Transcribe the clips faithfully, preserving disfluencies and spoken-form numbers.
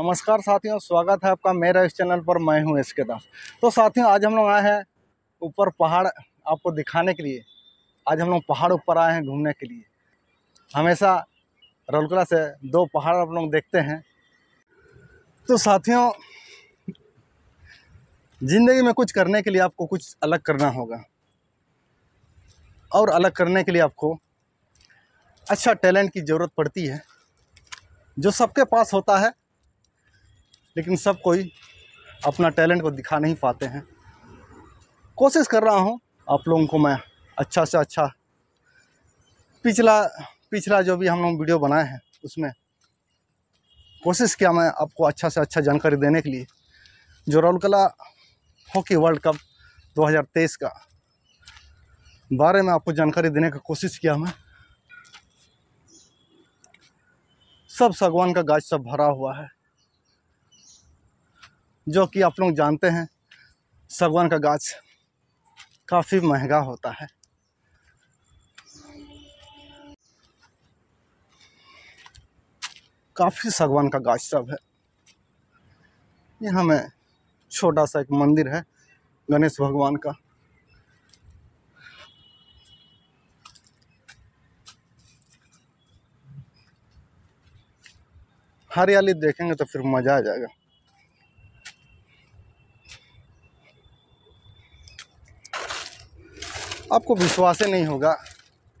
नमस्कार साथियों, स्वागत है आपका मेरा इस चैनल पर। मैं हूं एस के दास। तो साथियों, आज हम लोग आए हैं ऊपर पहाड़ आपको दिखाने के लिए। आज हम लोग पहाड़ ऊपर आए हैं घूमने के लिए। हमेशा राउरकेला से दो पहाड़ आप लोग देखते हैं। तो साथियों, ज़िंदगी में कुछ करने के लिए आपको कुछ अलग करना होगा और अलग करने के लिए आपको अच्छा टैलेंट की ज़रूरत पड़ती है, जो सबके पास होता है, लेकिन सब कोई अपना टैलेंट को दिखा नहीं पाते हैं। कोशिश कर रहा हूँ आप लोगों को मैं अच्छा से अच्छा पिछला पिछला जो भी हम लोग वीडियो बनाए हैं उसमें कोशिश किया मैं आपको अच्छा से अच्छा जानकारी देने के लिए, जो राउरकेला हॉकी वर्ल्ड कप दो हज़ार तेईस का बारे में आपको जानकारी देने का कोशिश किया मैं। सब सागवान का गाज सब भरा हुआ है, जो कि आप लोग जानते हैं सागवान का गाज काफ़ी महंगा होता है। काफ़ी सागवान का गाज सब है। यहाँ में छोटा सा एक मंदिर है गणेश भगवान का। हरियाली देखेंगे तो फिर मज़ा आ जाएगा। आपको विश्वास ही नहीं होगा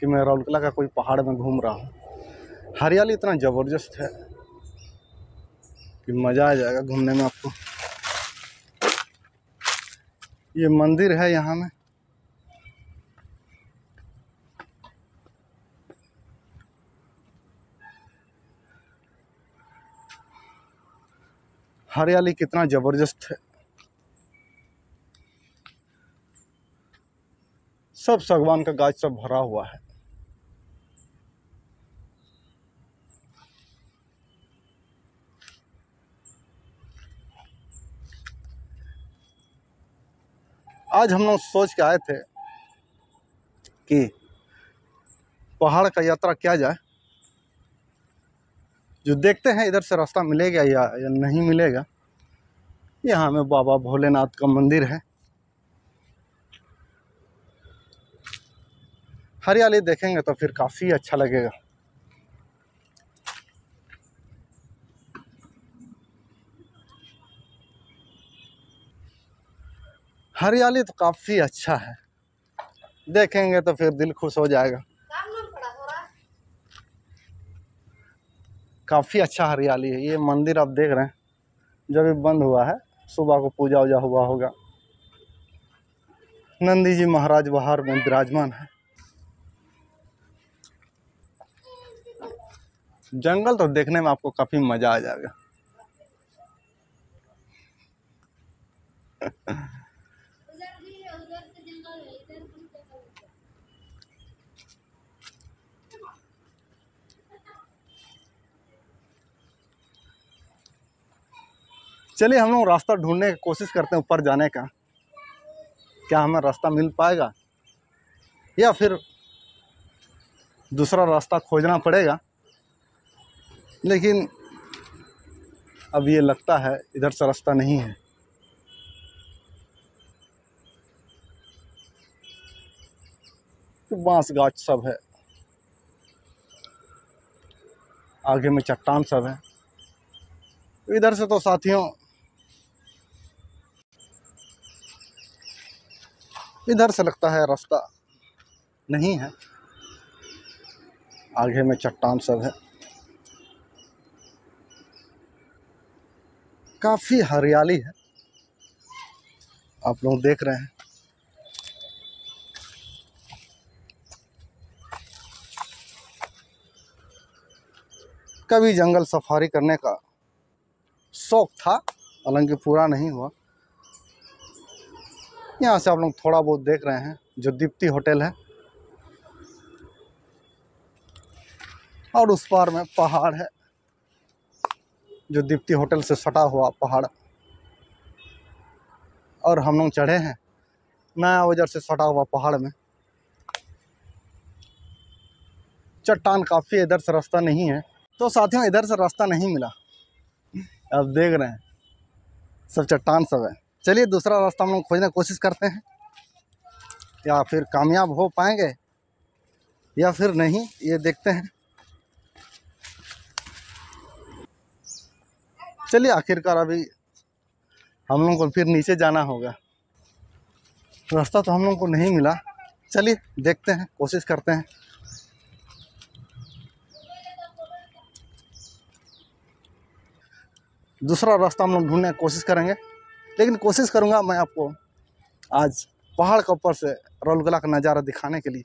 कि मैं राउरकेला का कोई पहाड़ में घूम रहा हूँ। हरियाली इतना ज़बरदस्त है कि मज़ा आ जाएगा घूमने में आपको। ये मंदिर है यहाँ में। हरियाली कितना ज़बरदस्त है। सब सागवान का गाज सब भरा हुआ है। आज हम लोग सोच के आए थे कि पहाड़ का यात्रा किया जाए, जो देखते हैं इधर से रास्ता मिलेगा या, या नहीं मिलेगा। यहाँ में बाबा भोलेनाथ का मंदिर है। हरियाली देखेंगे तो फिर काफ़ी अच्छा लगेगा। हरियाली तो काफ़ी अच्छा है, देखेंगे तो फिर दिल खुश हो जाएगा। काफ़ी अच्छा हरियाली है। ये मंदिर आप देख रहे हैं, जब ये बंद हुआ है, सुबह को पूजा वूजा हुआ होगा। नंदी जी महाराज बाहर में विराजमान है। जंगल तो देखने में आपको काफ़ी मज़ा आ जाएगा। चलिए, हम लोग रास्ता ढूंढने की कोशिश करते हैं ऊपर जाने का। क्या हमें रास्ता मिल पाएगा या फिर दूसरा रास्ता खोजना पड़ेगा। लेकिन अब ये लगता है इधर से रास्ता नहीं है। तो बांस गाछ सब है, आगे में चट्टान सब है। इधर से तो साथियों इधर से लगता है रास्ता नहीं है, आगे में चट्टान सब है। काफ़ी हरियाली है, आप लोग देख रहे हैं। कभी जंगल सफारी करने का शौक था, हालांकि पूरा नहीं हुआ। यहाँ से आप लोग थोड़ा बहुत देख रहे हैं जो दीप्ति होटल है, और उस पार में पहाड़ है जो दीप्ति होटल से सटा हुआ पहाड़, और हम लोग चढ़े हैं नया बाजार से सटा हुआ पहाड़ में। चट्टान काफ़ी, इधर से रास्ता नहीं है। तो साथियों, इधर से रास्ता नहीं मिला, आप देख रहे हैं सब चट्टान सब है। चलिए दूसरा रास्ता हम लोग खोजने की कोशिश करते हैं, या फिर कामयाब हो पाएंगे या फिर नहीं, ये देखते हैं। चलिए आखिरकार अभी हम लोग को फिर नीचे जाना होगा, रास्ता तो हम लोग को नहीं मिला। चलिए देखते हैं, कोशिश करते हैं। दूसरा रास्ता हम लोग ढूंढने की कोशिश करेंगे, लेकिन कोशिश करूंगा मैं आपको आज पहाड़ के ऊपर से राउरकेला का नज़ारा दिखाने के लिए।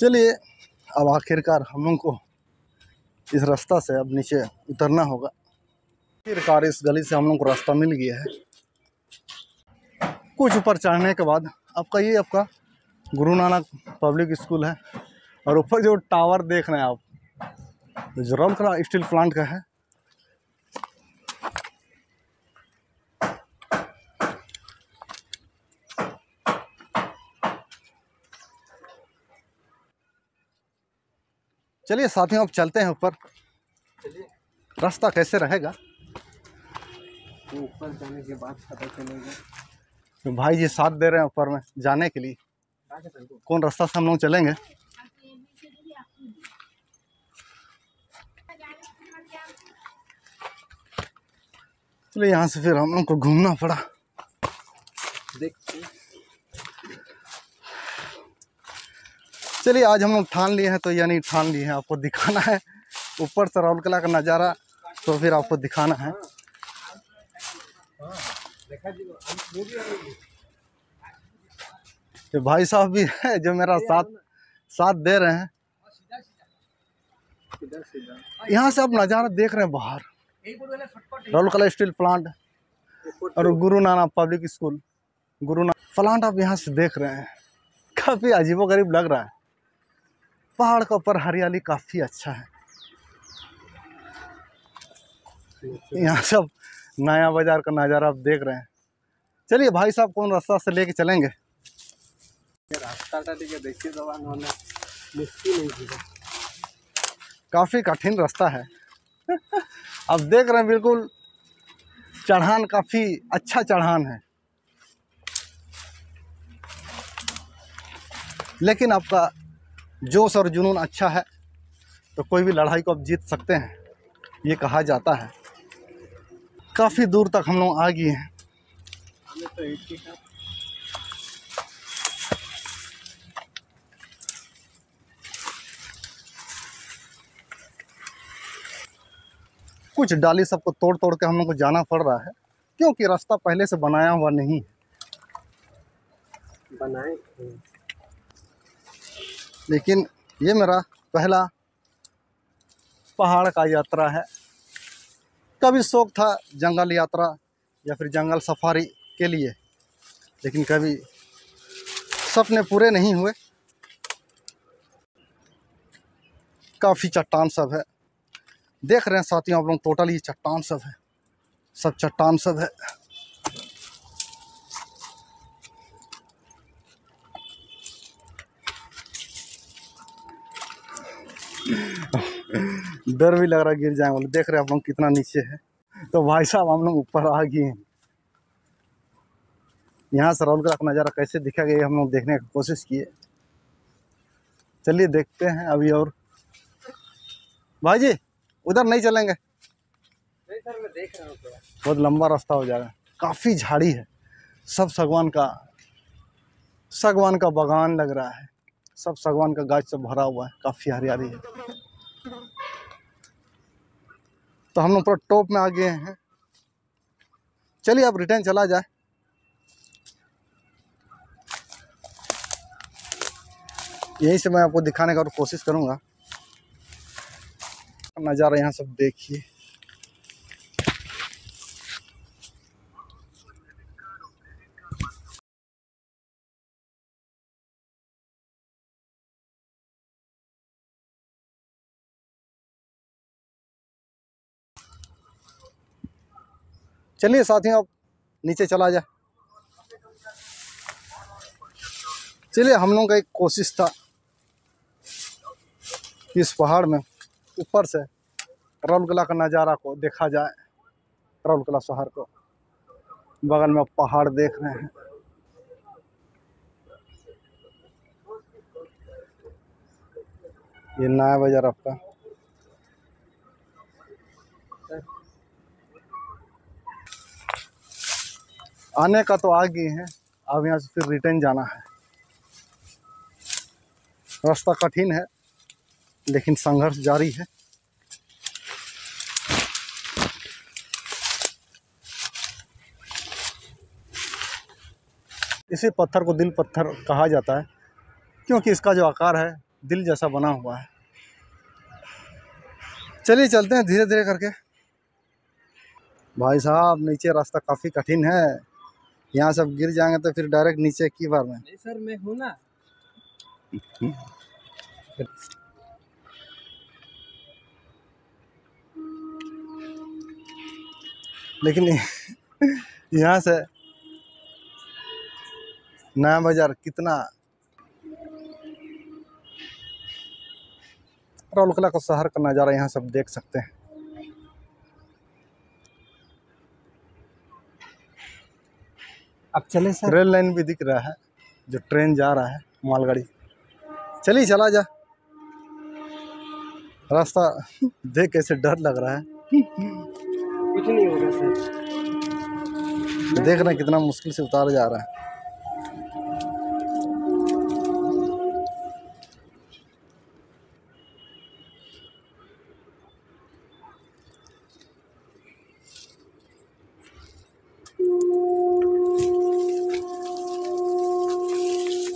चलिए अब आखिरकार हम लोग को इस रास्ता से अब नीचे उतरना होगा। आखिरकार इस गली से हम लोग को रास्ता मिल गया है। कुछ ऊपर चढ़ने के बाद आपका ये आपका गुरु नानक पब्लिक स्कूल है, और ऊपर जो टावर देख रहे हैं आप जो राउरकेला स्टील प्लांट का है। चलिए साथियों अब चलते हैं ऊपर, रास्ता कैसे रहेगा तो ऊपर जाने के बाद पता चलेगा। तो भाई जी साथ दे रहे हैं ऊपर में जाने के लिए, कौन रास्ता से हम लोग चलेंगे। चलिए यहाँ से फिर हम लोग को घूमना पड़ा। देखिए चलिए आज हम लोग ठान लिए हैं, तो यानी ठान लिए हैं आपको दिखाना है ऊपर से राउरकेला का नज़ारा, तो फिर आपको दिखाना है। तो भाई साहब भी है जो मेरा साथ साथ दे रहे हैं। यहाँ से आप नज़ारा देख रहे हैं बाहर राउरकेला स्टील प्लांट और Guru Nanak public school. Guru Nanak plant आप यहाँ से देख रहे हैं, काफ़ी अजीबोगरीब लग रहा है। पहाड़ के ऊपर हरियाली काफ़ी अच्छा है। यहाँ सब नया बाजार का नज़ारा आप देख रहे हैं। चलिए भाई साहब कौन रास्ता से लेके चलेंगे, रास्ता देखिए काफ़ी कठिन रास्ता है। आप देख रहे हैं बिल्कुल चढ़ान, काफ़ी अच्छा चढ़ान है, लेकिन आपका जोश और जुनून अच्छा है तो कोई भी लड़ाई को आप जीत सकते हैं, ये कहा जाता है। काफ़ी दूर तक हम लोग आ गए हैं। कुछ डाली सबको तोड़ तोड़ के हम लोग को जाना पड़ रहा है, क्योंकि रास्ता पहले से बनाया हुआ नहीं है। बनाए लेकिन ये मेरा पहला पहाड़ का यात्रा है। कभी शौक़ था जंगल यात्रा या फिर जंगल सफारी के लिए, लेकिन कभी सपने पूरे नहीं हुए। काफ़ी चट्टान सब है, देख रहे हैं साथियों आप लोग, टोटल ये चट्टान सब है, सब चट्टान सब है। डर भी लग रहा गिर जाएंगे। देख रहे हैं आप लोग कितना नीचे है। तो भाई साहब हम लोग ऊपर आ गए हैं। यहाँ से राउरकेला का नज़ारा कैसे दिखा गया हम लोग देखने की कोशिश किए। चलिए देखते हैं अभी। और भाई जी उधर नहीं चलेंगे, नहीं सर मैं देख रहा हूँ, बहुत लंबा रास्ता हो जाएगा। काफ़ी झाड़ी है, सब सागवान का सागवान का बागान लग रहा है, सब सागवान का गाछ से भरा हुआ है, काफ़ी हरियाली है। तो हम लोग पूरा टॉप में आ गए हैं। चलिए अब रिटर्न चला जाए। यहीं से मैं आपको दिखाने का और कोशिश करूँगा नज़ारा। यहाँ सब देखिए, चलिए साथियों अब नीचे चला जाए। चलिए हम लोगों का एक कोशिश था इस पहाड़ में ऊपर से राउरकेला का नज़ारा को देखा जाए। राउरकेला शहर को बगल में पहाड़ देख रहे हैं। ये नया बाजार आपका आने का तो आ गए हैं, अब यहाँ से फिर रिटर्न जाना है। रास्ता कठिन है लेकिन संघर्ष जारी है। इसी पत्थर को दिल पत्थर कहा जाता है क्योंकि इसका जो आकार है दिल जैसा बना हुआ है। चलिए चलते हैं धीरे धीरे करके। भाई साहब नीचे रास्ता काफ़ी कठिन है, यहाँ सब गिर जाएंगे तो फिर डायरेक्ट नीचे की बार में। नहीं सर मैं हूँ ना। लेकिन यहाँ से नया बाजार कितना, राउरकेला का शहर का नज़ारा यहाँ सब देख सकते हैं। अब चले सर, रेल लाइन भी दिख रहा है जो ट्रेन जा रहा है, मालगाड़ी। चलिए चला जा, रास्ता देख कैसे डर लग रहा है। कुछ नहीं होगा सर, देख रहे कितना मुश्किल से उतारा जा रहा है।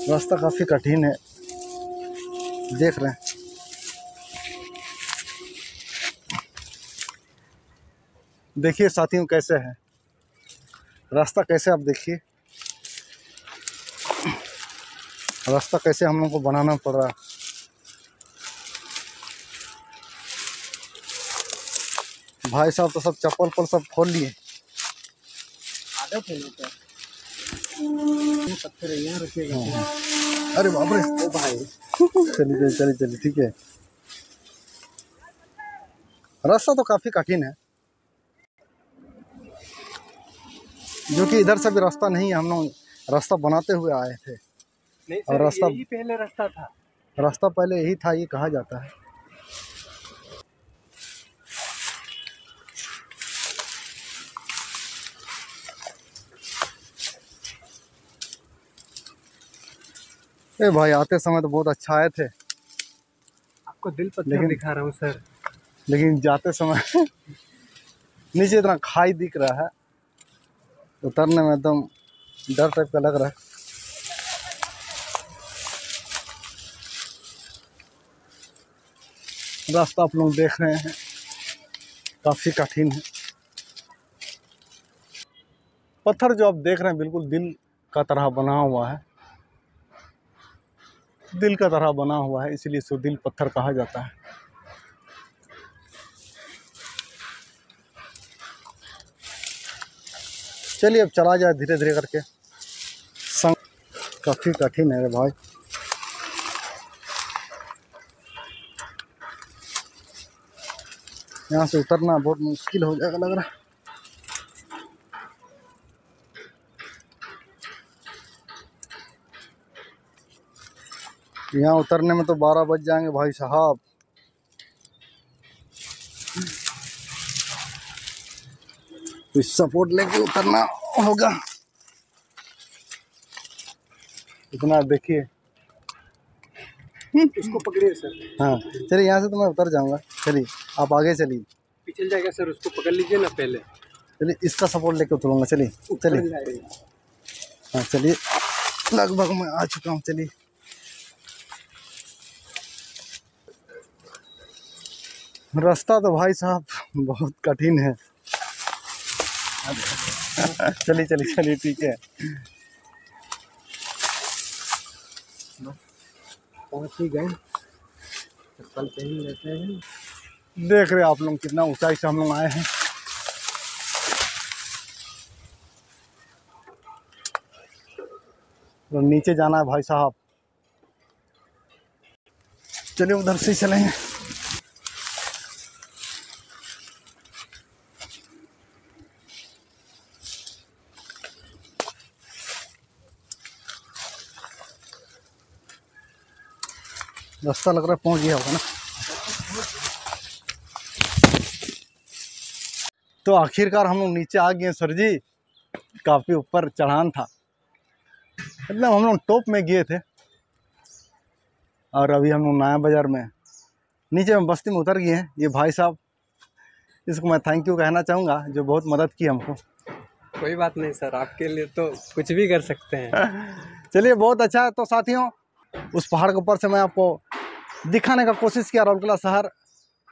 रास्ता काफ़ी कठिन है, देख रहे हैं। देखिए साथियों कैसे है रास्ता, कैसे आप देखिए रास्ता कैसे हम लोग को बनाना पड़ रहा है। भाई साहब तो सब चप्पल पर सब खोल लिए। पत्थर यहाँ रखिएगा। अरे बाप रे ओ भाई। चलिए चलिए चलिए ठीक है। रास्ता तो काफ़ी कठिन है, जो कि इधर से भी रास्ता नहीं है। हम लोग रास्ता बनाते हुए आए थे। नहीं सर, और रास्ता यही पहले रास्ता था, रास्ता पहले यही था, ये कहा जाता है। ए भाई आते समय तो बहुत अच्छा आए थे। आपको दिल पत्थर दिखा रहा हूँ सर, लेकिन जाते समय नीचे इतना खाई दिख रहा है, उतरने में एकदम डर टाइप का लग रहा है। रास्ता आप लोग देख रहे हैं काफ़ी कठिन है। पत्थर जो आप देख रहे हैं बिल्कुल दिल का तरह बना हुआ है, दिल का तरह बना हुआ है, इसलिए इसको दिल पत्थर कहा जाता है। चलिए अब चला जाए धीरे धीरे करके। संग काफ़ी कठिन है भाई। यहाँ से उतरना बहुत मुश्किल हो जाएगा लग रहा है। यहाँ उतरने में तो बारह बज जाएंगे भाई साहब। कुछ सपोर्ट लेके उतरना होगा। इतना देखिए, इसको पकड़िए सर। हाँ चलिए यहाँ से तो मैं उतर जाऊँगा। चलिए आप आगे चलिए। पिछल जाएगा सर, उसको पकड़ लीजिए ना पहले। चलिए इसका सपोर्ट लेके उतरूँगा। चलिए चलिए। हाँ चलिए लगभग मैं आ चुका हूँ। चलिए रास्ता तो भाई साहब बहुत कठिन है। चलिए चलिए चलिए ठीक है, पहुँच ही गए। चप्पल पहन लेते हैं। देख रहे आप लोग कितना ऊंचाई से हम लोग आए हैं। तो नीचे जाना है भाई साहब। चलिए उधर से चलेंगे। रास्ता लग रहा है पहुँच गया होगा ना। तो आखिरकार हम लोग नीचे आ गए सर जी, काफ़ी ऊपर चढ़ान था, मतलब हम लोग टॉप में गए थे और अभी हम लोग नया बाज़ार में नीचे में बस्ती में उतर गए हैं। ये भाई साहब, इसको मैं थैंक यू कहना चाहूँगा जो बहुत मदद की हमको। कोई बात नहीं सर, आपके लिए तो कुछ भी कर सकते हैं। चलिए बहुत अच्छा। तो साथियों, उस पहाड़ के ऊपर से मैं आपको दिखाने का कोशिश किया राउरकेला शहर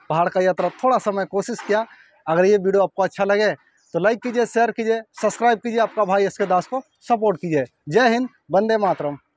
पहाड़ का यात्रा, थोड़ा सा मैं कोशिश किया। अगर ये वीडियो आपको अच्छा लगे तो लाइक कीजिए, शेयर कीजिए, सब्सक्राइब कीजिए, आपका भाई एस के दास को सपोर्ट कीजिए। जय हिंद, वंदे मातरम।